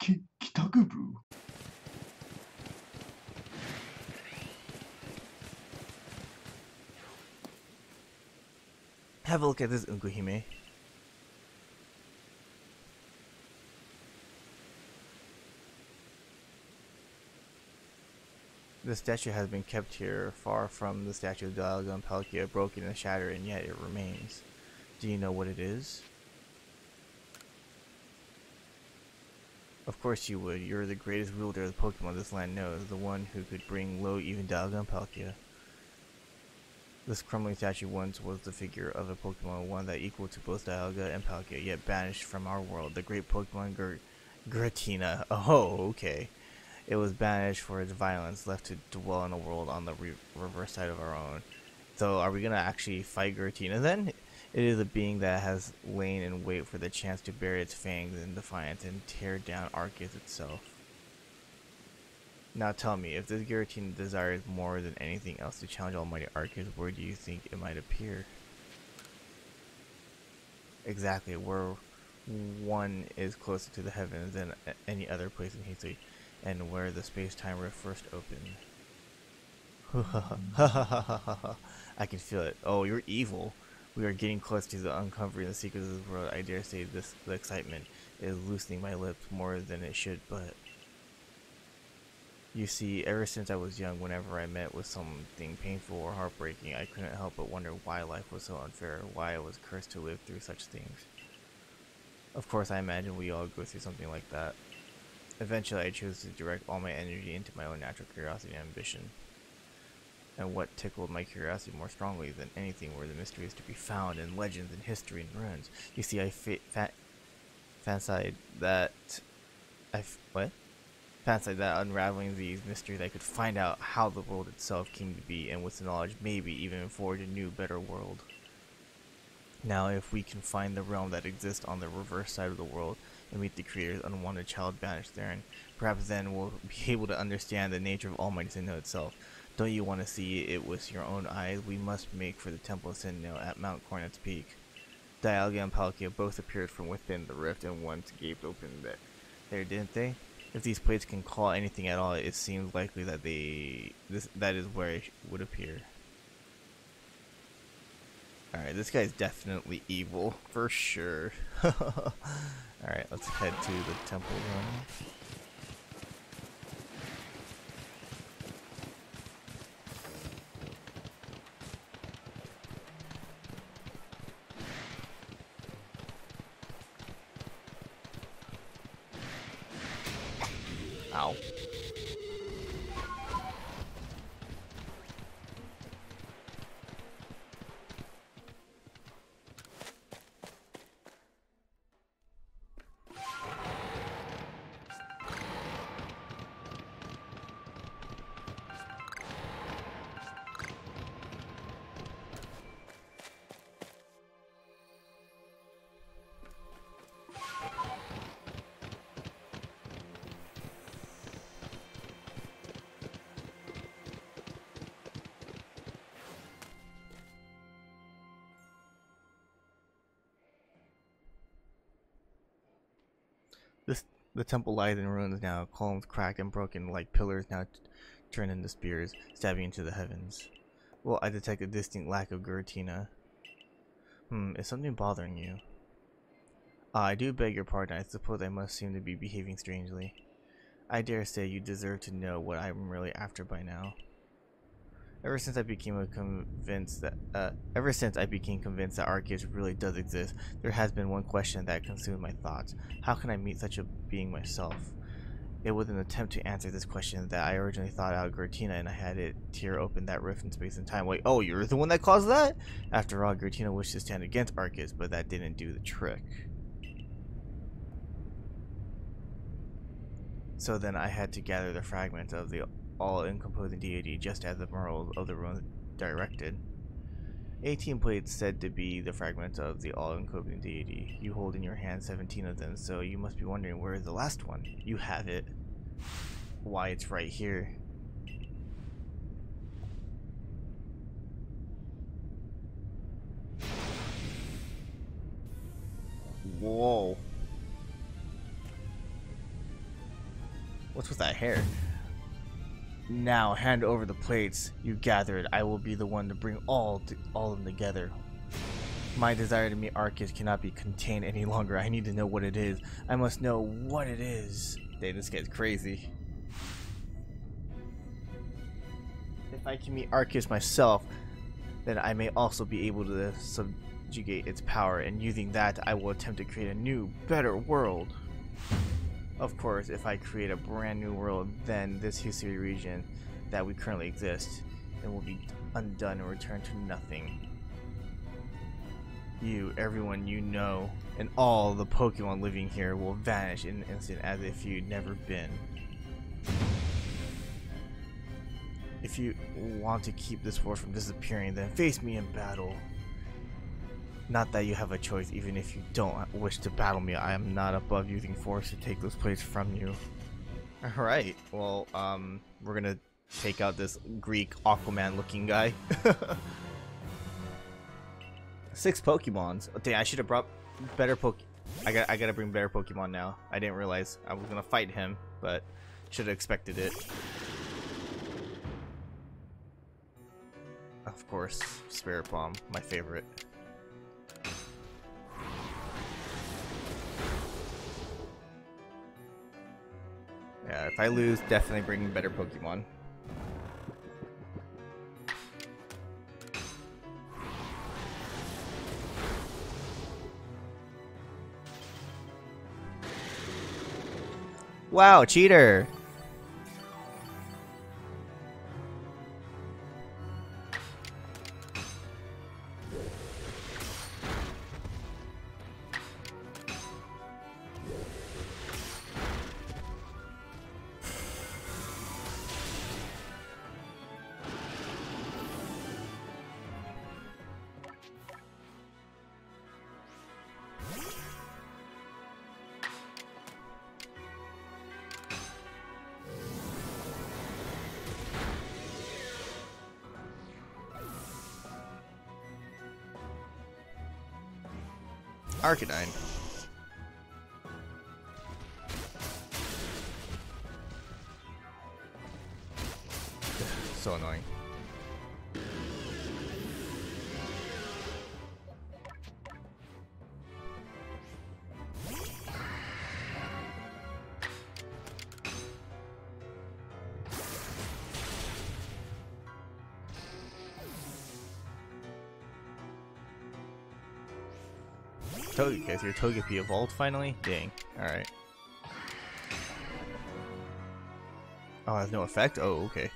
Kitakubu. Have a look at this Unguhime. The statue has been kept here, far from the statue of Dialga and Palkia, broken and shattered, and yet it remains. Do you know what it is? Of course you would. You're the greatest wielder of the Pokemon this land knows, the one who could bring low even Dialga and Palkia. This crumbling statue once was the figure of a Pokemon, one that equal to both Dialga and Palkia, yet banished from our world. The great Pokemon Giratina. Oh, okay. It was banished for its violence, left to dwell in a world on the reverse side of our own. So are we gonna actually fight Giratina then? It is a being that has lain in wait for the chance to bury its fangs in defiance and tear down Arceus itself. Now tell me, if this Giratina desires more than anything else to challenge Almighty Arceus, where do you think it might appear? Exactly, where one is closer to the heavens than any other place in Hisui, and where the space-time rift first opened. I can feel it. Oh, you're evil. We are getting close to the uncovering the secrets of this world. I dare say the excitement is loosening my lips more than it should, but... You see, ever since I was young, whenever I met with something painful or heartbreaking, I couldn't help but wonder why life was so unfair, why I was cursed to live through such things. Of course, I imagine we all go through something like that. Eventually, I chose to direct all my energy into my own natural curiosity and ambition. And what tickled my curiosity more strongly than anything were the mysteries to be found in legends and history and ruins. You see, I fancied that unraveling these mysteries I could find out how the world itself came to be, and with the knowledge maybe even forge a new, better world. Now, if we can find the realm that exists on the reverse side of the world, and meet the creator's unwanted child banished therein, perhaps then we'll be able to understand the nature of Almighty Sinnoh itself. Don't you want to see it with your own eyes? We must make for the Temple of Sinnoh at Mount Cornet's Peak. Dialga and Palkia both appeared from within the rift, and once gaped open there, didn't they? If these plates can call anything at all, it seems likely that that is where it would appear. Alright, this guy's definitely evil, for sure. Alright, let's head to the temple room. Ow. The temple lies in ruins now, columns cracked and broken like pillars now turned into spears, stabbing into the heavens. Well, I detect a distinct lack of Giratina. Is something bothering you? I do beg your pardon, I suppose I must seem to be behaving strangely. I dare say you deserve to know what I'm really after by now. Ever since I became convinced that Arceus really does exist, there has been one question that consumed my thoughts. How can I meet such a being myself? It was an attempt to answer this question that I originally thought out Giratina, and I had it tear open that rift in space and time. Wait, oh, you're the one that caused that? After all, Giratina wished to stand against Arceus, but that didn't do the trick. So then I had to gather the fragments of the all-encompassing deity, just as the Emerald of the Ruins directed. 18 plates said to be the fragments of the all-encompassing deity. You hold in your hand 17 of them, so you must be wondering where is the last one. You have it. Why, it's right here. Whoa. What's with that hair? Now hand over the plates you gathered. I will be the one to bring all of them together. My desire to meet Arceus cannot be contained any longer. I need to know what it is. I must know what it is. They just get crazy. If I can meet Arceus myself, then I may also be able to subjugate its power, and using that I will attempt to create a new, better world. Of course, if I create a brand new world, then this Hisui region that we currently exist, it will be undone and returned to nothing. You, everyone you know, and all the Pokemon living here will vanish in an instant as if you'd never been. If you want to keep this world from disappearing, then face me in battle. Not that you have a choice, even if you don't wish to battle me, I am not above using force to take this place from you. Alright, well, we're gonna take out this Greek Aquaman looking guy. 6 Pokemons. Dang, I should have brought better I gotta bring better Pokemon now. I didn't realize I was gonna fight him, but should have expected it. Of course, Spirit Bomb, my favorite. Yeah, if I lose, definitely bring better Pokemon. Wow, cheater! Arcanine. So annoying. Togekiss, your Togepi evolved finally? Dang. Alright. Oh, it has no effect? Oh, okay.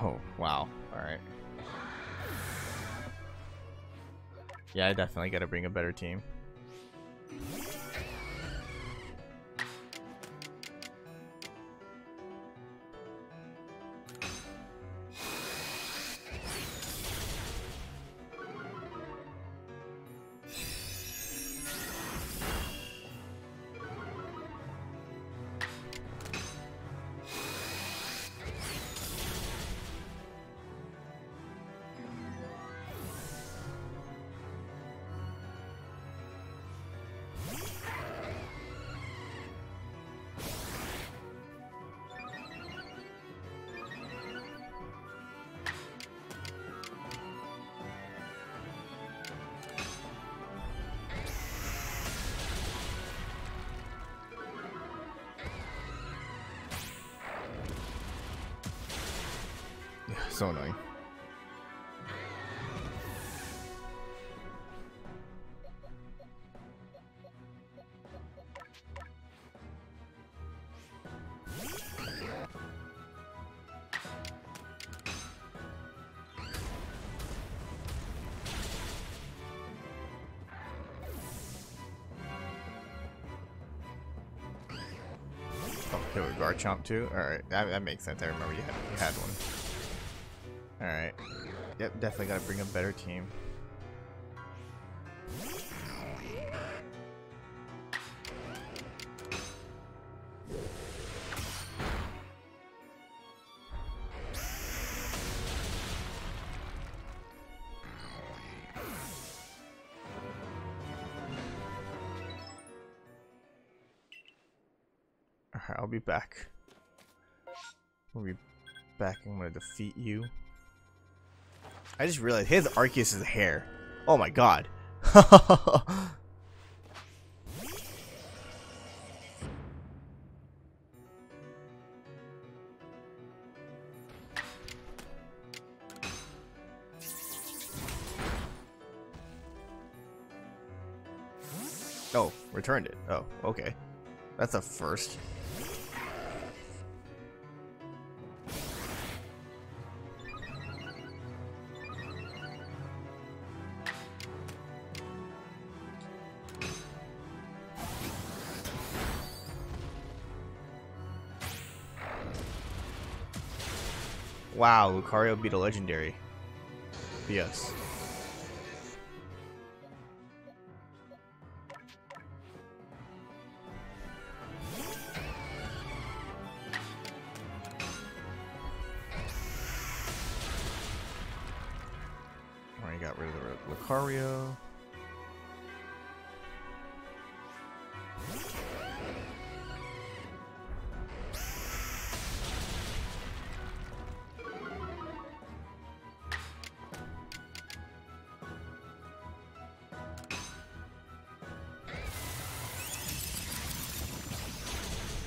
Oh, wow. Alright. Yeah, I definitely gotta bring a better team. So annoying. Oh, there was Garchomp too? Alright, that makes sense. I remember you had one. Alright. Yep, definitely gotta bring a better team. Alright, I'll be back. We'll be back. I'm gonna defeat you. I just realized his Arceus is hair. Oh my god. Oh, returned it. Oh, okay. That's a first. Wow, Lucario beat a legendary. Yes. Alright, got rid of the Lucario.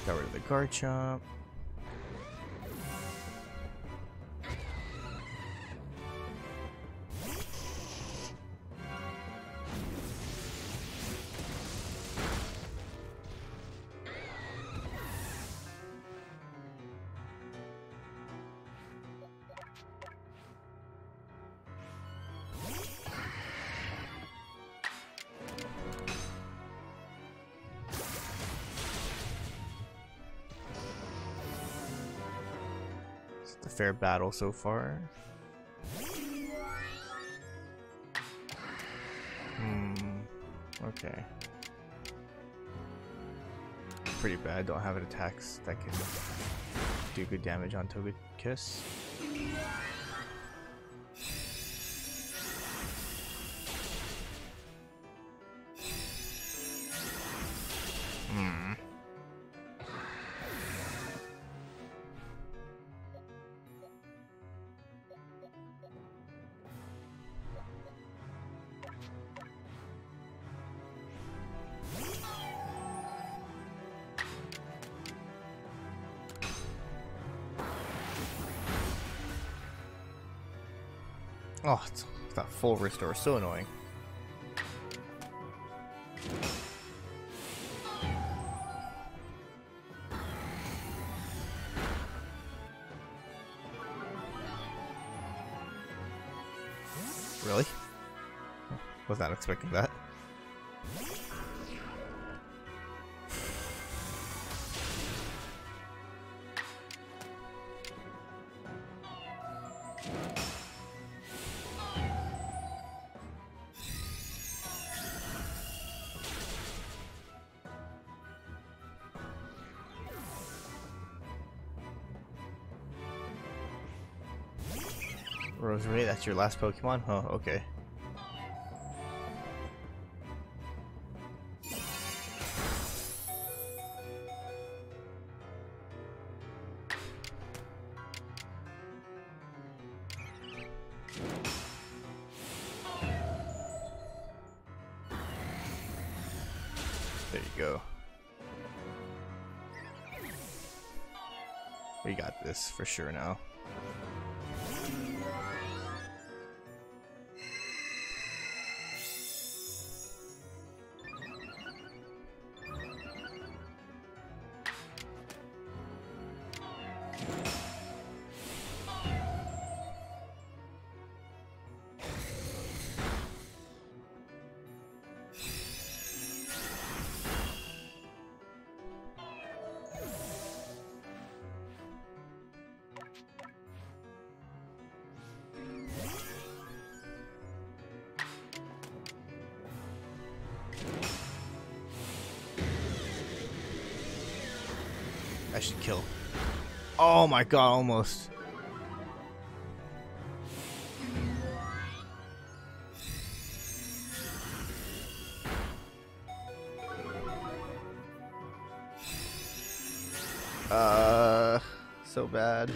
Got rid of the Garchomp. A fair battle so far. Okay. Pretty bad. Don't have an attack that can do good damage on Togekiss. Oh, it's that full restore, so annoying. Really? Was not expecting that. Rosemary, that's your last Pokemon? Oh, okay. There you go. We got this for sure now. I should kill. Oh my god, almost. So bad.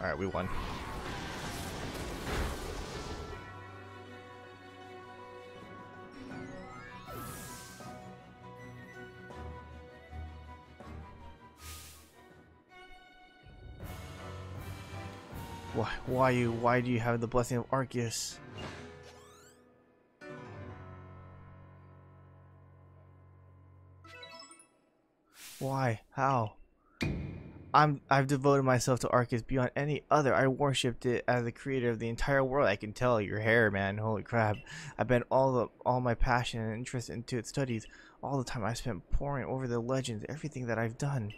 All right, we won. Why do you have the blessing of Arceus? Why? How? I've devoted myself to Arceus beyond any other. I worshipped it as the creator of the entire world. I can tell your hair, man. Holy crap. I bent all my passion and interest into its studies. All the time I spent poring over the legends, everything that I've done.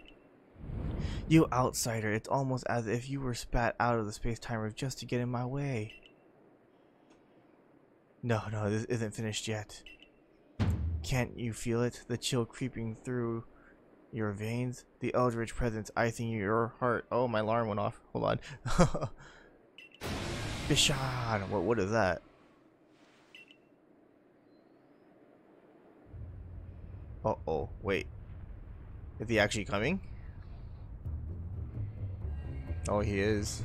You outsider, it's almost as if you were spat out of the space-time rift just to get in my way. No, this isn't finished yet. Can't you feel it? The chill creeping through your veins? The eldritch presence icing your heart. Oh, my alarm went off. Hold on. Bishan! What is that? Uh-oh, wait. Is he actually coming? Oh, he is.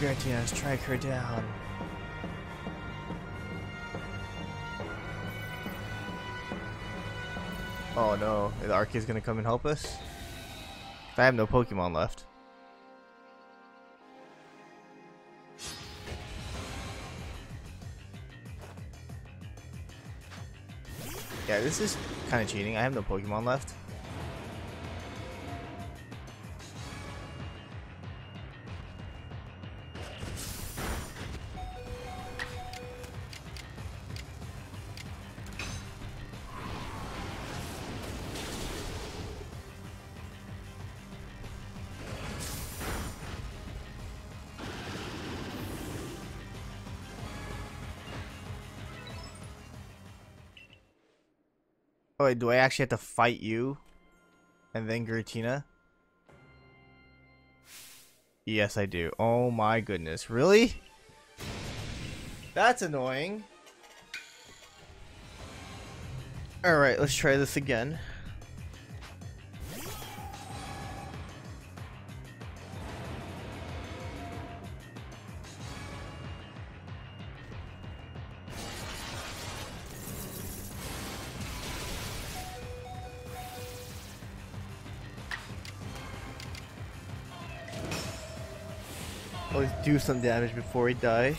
Giratina, strike her down. Oh no, is Arceus gonna come and help us? I have no Pokemon left. Yeah, this is kind of cheating. I have no Pokemon left. Oh, wait, do I actually have to fight you? And then Giratina? Yes, I do. Oh my goodness. Really? That's annoying. Alright, let's try this again. Always do some damage before we die.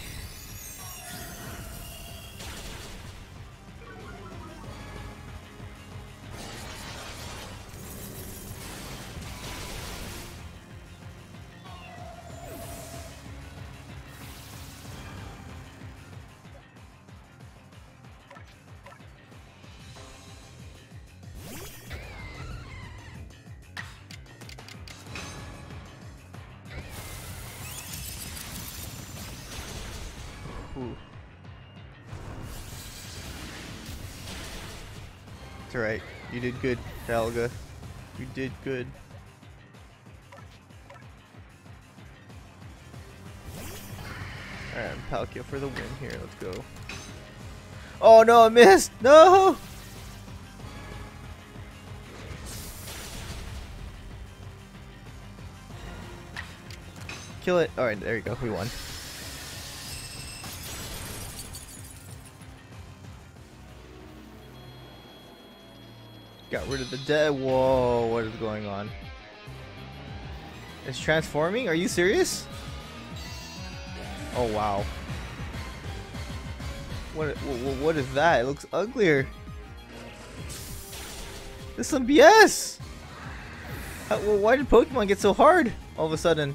It's alright. You did good, Dialga. You did good. Alright, Palkia for the win here. Let's go. Oh no, I missed! No! Kill it. Alright, there you go. We won. Got rid of the dead. Whoa, what is going on? It's transforming? Are you serious? Oh wow. What is that? It looks uglier. This is some BS. Why did Pokemon get so hard all of a sudden?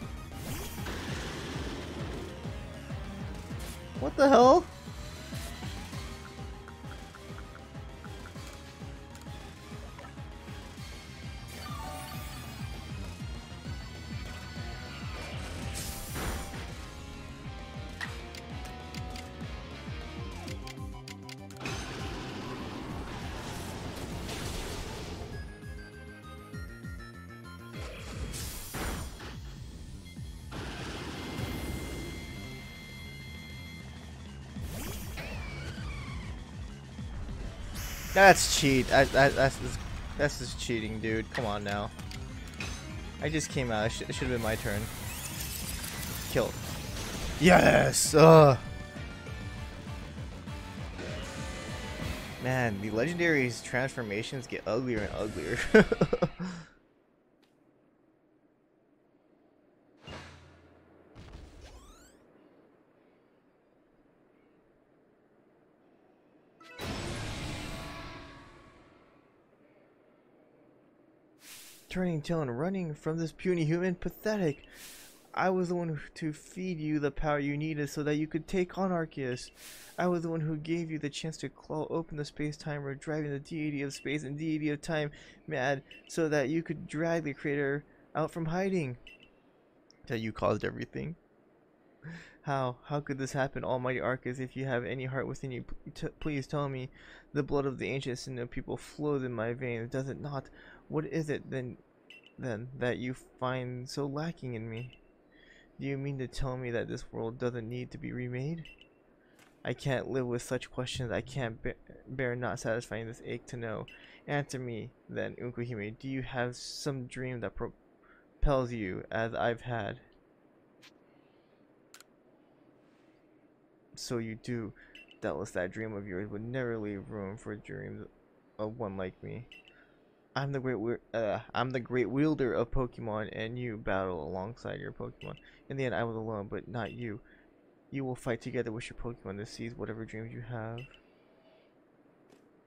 What the hell? That's cheat. That's just cheating, dude. Come on now. I just came out. It should have been my turn. Killed. Yes. Man, the legendary's transformations get uglier and uglier. Turning tail and running from this puny human, pathetic. I was the one to feed you the power you needed so that you could take on Arceus. I was the one who gave you the chance to claw open the space-time, or driving the deity of space and deity of time mad so that you could drag the creator out from hiding. That you caused everything. How could this happen, almighty Arceus? If you have any heart within you, please tell me. The blood of the ancient Sinnoh people flows in my veins, does it not? What is it then that you find so lacking in me? Do you mean to tell me that this world doesn't need to be remade? I can't live with such questions. I can't bear not satisfying this ache to know. Answer me then, Unguhime. Do you have some dream that propels you as I've had? So you do. Doubtless that dream of yours would never leave room for dreams of one like me. I'm the great wielder of Pokemon, and you battle alongside your Pokemon. In the end, I was alone, but not you. You will fight together with your Pokemon to seize whatever dreams you have.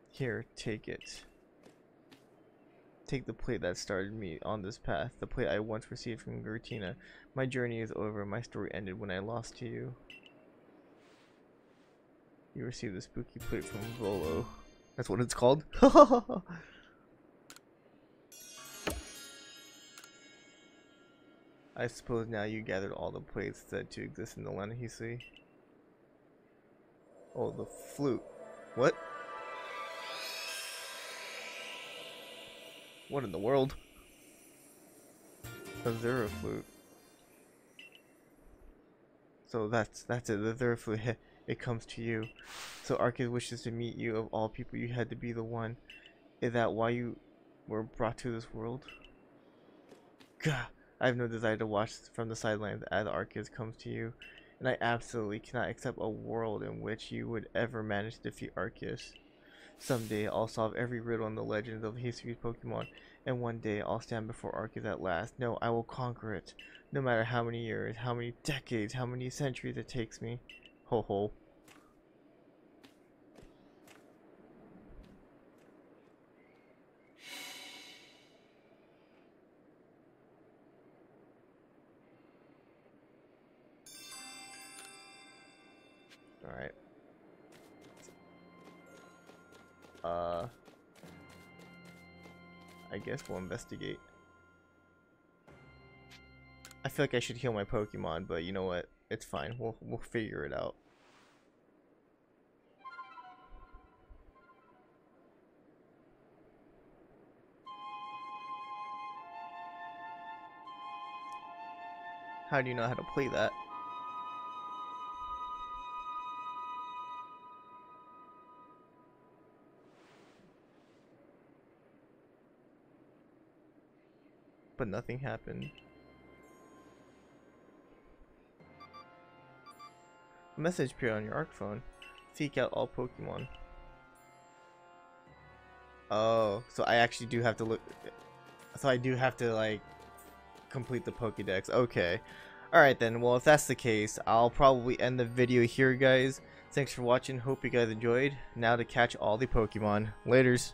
Here, take it. Take the plate that started me on this path, the plate I once received from Giratina. My journey is over. My story ended when I lost to you. You received the spooky plate from Volo. That's what it's called? I suppose now you gathered all the plates said to exist in the land of Hisui. Oh, the flute. What? What in the world? Azure Flute. So that's it, the Azure Flute, it comes to you. So Arceus wishes to meet you. Of all people, you had to be the one. Is that why you were brought to this world? Gah! I have no desire to watch from the sidelines as Arceus comes to you, and I absolutely cannot accept a world in which you would ever manage to defeat Arceus. Someday I'll solve every riddle in the legends of history's Pokemon, and one day I'll stand before Arceus at last. No, I will conquer it, no matter how many years, how many decades, how many centuries it takes me. Ho ho. Alright. I guess we'll investigate. I feel like I should heal my Pokemon, but you know what? It's fine. We'll figure it out. How do you know how to play that? But nothing happened. A message appeared on your Arc phone. Seek out all Pokemon. Oh, so I actually do have to look. So I do have to like complete the Pokédex. Okay. Alright then. Well, if that's the case, I'll probably end the video here, guys. Thanks for watching. Hope you guys enjoyed. Now to catch all the Pokemon. Laters.